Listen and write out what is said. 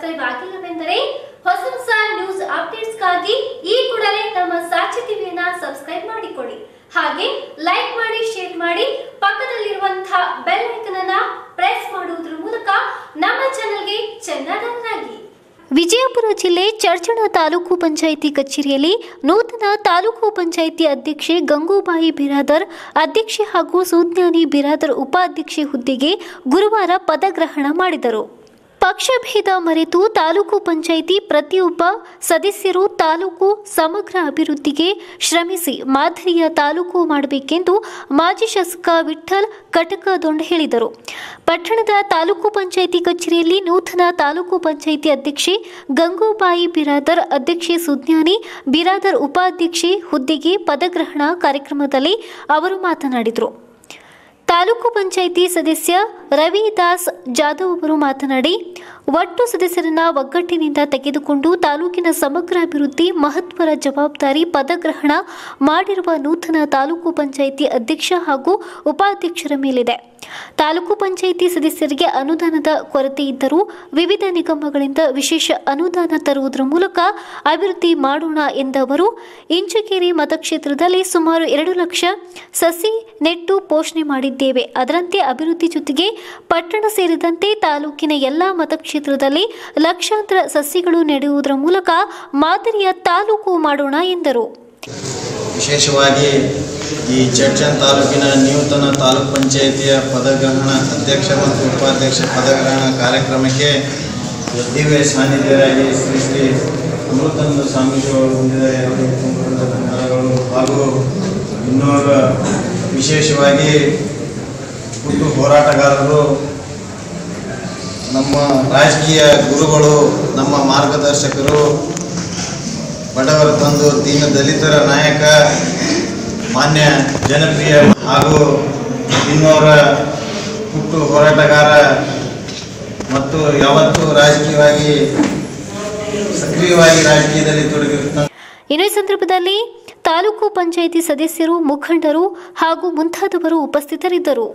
Subscribe ಆಗಿಲ್ಲವೆಂದರೆ ಹೊಸಹೊಸ news updates ಗಾಗಿ ಈ ಕೂಡಲೇ ನಮ್ಮ ಸಾಕ್ಷಿ ಟಿವಿಯನ್ನ ಸಬ್ಸ್ಕ್ರೈಬ್ ಮಾಡಿಕೊಳ್ಳಿ ಹಾಗೆ ಲೈಕ್ ಮಾಡಿ ಶೇರ್ ಮಾಡಿ ಪಕ್ಕದಲ್ಲಿರುವಂತ ಬೆಲ್ ಐಕಾನ್ ಅನ್ನು ಪ್ರೆಸ್ ಮಾಡುವುದರ ಮೂಲಕ ನಮ್ಮ ಚಾನೆಲ್ ಗೆ ಚಂದಾದಾರರಾಗಿ ವಿಜಯಪುರ ಜಿಲ್ಲೆ ಚಡಚಣ ತಾಲೂಕು ಪಂಚಾಯಿತಿ ಕಚೇರಿಯಲ್ಲಿ ನೂತನ ತಾಲೂಕು ಪಂಚಾಯಿತಿ ಅಧ್ಯಕ್ಷೆ ಗಂಗೂಬಾಯಿ ಬಿರಾದಾರ ಅಧ್ಯಕ್ಷೆ ಹಾಗೂ ಸುಜ್ಞಾನಿ ಬಿರಾದಾರ ಉಪಾಧ್ಯಕ್ಷೆ ಹುದ್ದೆಗೆ ಗುರುವಾರ ಪದಗ್ರಹಣ ಮಾಡಿದರು. ಪಕ್ಷಭೇದ ಮರೆತು ತಾಲೂಕು ಪಂಚಾಯಿತಿ ಪ್ರತಿಯೊಬ್ಬ ಸದಸ್ಯರು ತಾಲೂಕು ಸಮಗ್ರ ಅಭಿವೃದ್ಧಿಗೆ ಶ್ರಮಿಸಿ ಮಾದರಿಯ ತಾಲೂಕು ಮಾಡಬೇಕೆಂದು ಮಾಜಿ ಶಾಸಕ ವಿಠ್ಠಲ ಕಟಕದೊಂಡ ಹೇಳಿದರು. ಪಟ್ಟಣದ ತಾಲೂಕು ಪಂಚಾಯಿತಿ ಕಚೇರಿಯಲ್ಲಿ ನೂತನ ತಾಲೂಕು ಪಂಚಾಯಿತಿ ಅಧ್ಯಕ್ಷೆ ಗಂಗೂಬಾಯಿ ಬಿರಾದಾರ ಅಧ್ಯಕ್ಷೆ ಸುಜ್ಞಾನಿ ಬಿರಾದಾರ ಉಪಾಧ್ಯಕ್ಷೆ ಹುದ್ದೆಗೆ ಪದಗ್ರಹಣ ಕಾರ್ಯಕ್ರಮದಲ್ಲಿ ಅವರು ಮಾತನಾಡಿದರು. ತಾಲೂಕು ಪಂಚಾಯಿತಿ ಸದಸ್ಯ ರವಿದಾಸ್ ಜಾಧವ್ ಅವರು ಮಾತನಾಡಿ, ಒಟ್ಟು ಸದಸ್ಯರನ್ನ ಒಗ್ಗಟ್ಟಿನಿಂದ ತೆಗೆದುಕೊಂಡು ತಾಲೂಕಿನ ಸಮಗ್ರ ಅಭಿವೃದ್ಧಿ ಮಹತ್ವದ ಜವಾಬ್ದಾರಿ ಪದಗ್ರಹಣ ಮಾಡಿರುವ ನೂತನ ತಾಲೂಕು ಪಂಚಾಯಿತಿ ಅಧ್ಯಕ್ಷ ಹಾಗೂ ಉಪಾಧ್ಯಕ್ಷರ ಮೇಲಿದೆ. ತಾಲೂಕು ಪಂಚಾಯಿತಿ ಸದಸ್ಯರಿಗೆ ಅನುದಾನದ ಕೊರತೆ ಇದ್ದರೂ ವಿವಿಧ ನಿಗಮಗಳಿಂದ ವಿಶೇಷ ಅನುದಾನ ತರುವುದರ ಮೂಲಕ ಅಭಿವೃದ್ಧಿ ಮಾಡೋಣ ಎಂದವರು ಇಂಚುಕೇರಿ ಮತಕ್ಷೇತ್ರದಲ್ಲಿ ಸುಮಾರು 2 ಲಕ್ಷ ಸಸಿ ನೆಟ್ಟು ಪೋಷಣೆ ಮಾಡಿದ್ದೇವೆ. ಅದರಂತೆ ಅಭಿವೃದ್ಧಿ ಜೊತೆಗೆ ಪಟ್ಟಣ ಸೇರಿದಂತೆ ತಾಲೂಕಿನ ಎಲ್ಲಾ ಮತಕ್ಷೇತ್ರದಲ್ಲಿ ಲಕ್ಷಾಂತರ ಸಸಿಗಳು ನೆಡುವುದರ ಮೂಲಕ ಮಾದರಿಯ ತಾಲೂಕು ಮಾಡೋಣ ಎಂದರು. ವಿಶೇಷವಾಗಿ ಈ ಚಡಚಣ ತಾಲೂಕಿನ ನೂತನ ತಾಲೂಕು ಪಂಚಾಯಿತಿಯ ಪದಗ್ರಹಣ ಅಧ್ಯಕ್ಷ ಮತ್ತು ಉಪಾಧ್ಯಕ್ಷ ಪದಗ್ರಹಣ ಕಾರ್ಯಕ್ರಮಕ್ಕೆ ದಿವ್ಯ ಸಾನ್ನಿಧ್ಯರಾಗಿ ಶ್ರೀ ಶ್ರೀ ಅಮೃತಾನಂದ ಸ್ವಾಮೀಜಿಗಳು ಹೊಂದಿದ 2 ಮರಗಳು ಹಾಗೂ ಇನ್ನೋರ್ವ ವಿಶೇಷವಾಗಿ ಹುಟ್ಟು ಹೋರಾಟಗಾರರು, ನಮ್ಮ ರಾಜಕೀಯ ಗುರುಗಳು, ನಮ್ಮ ಮಾರ್ಗದರ್ಶಕರು, ಬಡವರ ತಂದು ದೀನ ದಲಿತರ ನಾಯಕ, ಮಾನ್ಯ ಜನಪ್ರಿಯ ಹಾಗೂ ಇನ್ನೋರ ಹುಟ್ಟು ಹೋರಾಟಗಾರ ಮತ್ತು ಯಾವತ್ತೂ ರಾಜಕೀಯವಾಗಿ ಸಕ್ರಿಯವಾಗಿ ರಾಜಕೀಯದಲ್ಲಿ ತೊಡಗಿರುತ್ತಾರೆ. ಇನ್ನು ಈ ಸಂದರ್ಭದಲ್ಲಿ ತಾಲೂಕು ಪಂಚಾಯಿತಿ ಸದಸ್ಯರು, ಮುಖಂಡರು ಹಾಗೂ ಮುಂತಾದವರು ಉಪಸ್ಥಿತರಿದ್ದರು.